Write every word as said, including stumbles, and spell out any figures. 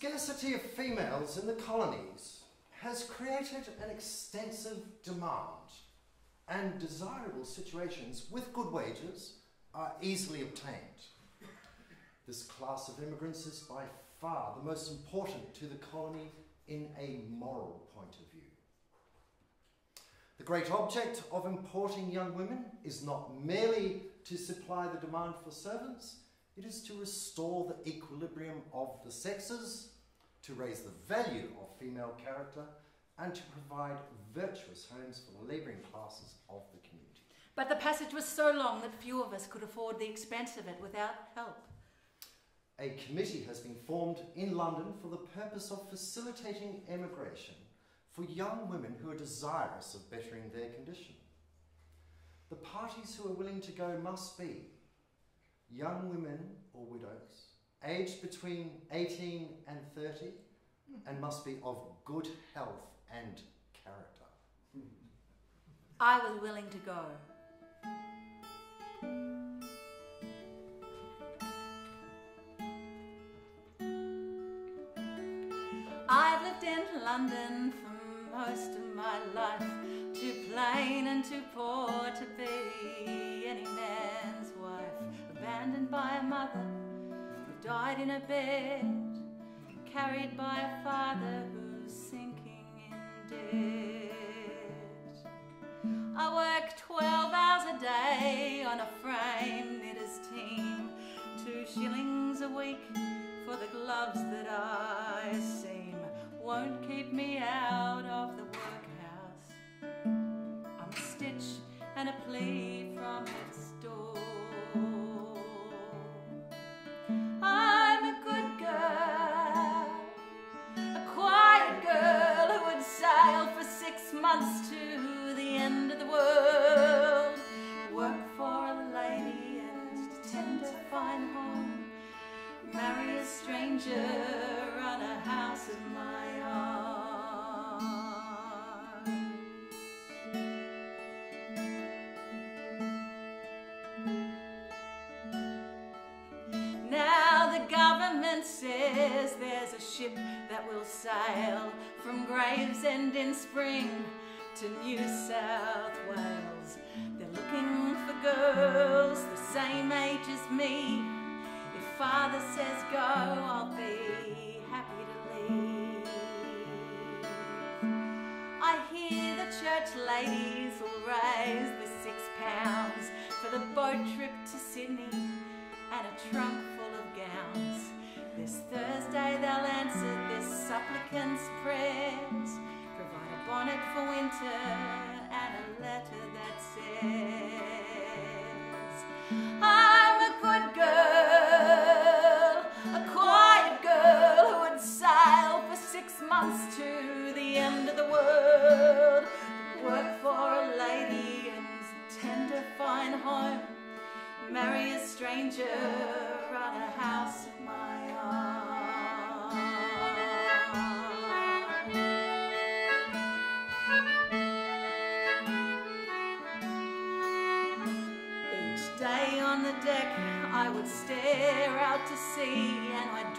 scarcity of females in the colonies has created an extensive demand, and desirable situations with good wages are easily obtained. This class of immigrants is by far the most important to the colony in a moral point of view. The great object of importing young women is not merely to supply the demand for servants, it is to restore the equilibrium of the sexes, to raise the value of female character, and to provide virtuous homes for the labouring classes of the community. But the passage was so long that few of us could afford the expense of it without help. A committee has been formed in London for the purpose of facilitating emigration for young women who are desirous of bettering their condition. The parties who are willing to go must be young women or widows, aged between eighteen and thirty, and must be of good health and character. I was willing to go. I've lived in London for most of my life, too plain and too poor to be any man's wife, abandoned by a mother who died in a bed, carried by a father who's sinking in debt. I work twelve hours a day on a frame knitter's team, two shillings a week for the gloves that I seam won't keep me out of the workhouse. I'm a stitch and a plea from its door. I'm a good girl, for six months to the end of the world, work for a lady and tend to find home, marry a stranger, run a house of my own. Now the government says there's a ship that will sail from Gravesend in spring to New South Wales. They're looking for girls the same age as me. If father says go, I'll be happy to leave. I hear the church ladies will raise the six pounds for the boat trip to Sydney and a trunk full of gowns. This Thursday they'll answer this supplicant's prayers, provide a bonnet for winter and a letter that says, I'm a good girl, a quiet girl who would sail for six months to the end of the world, work for a lady and tend to find home, marry a stranger, run a house of my own. Each day on the deck I would stare out to sea and I'd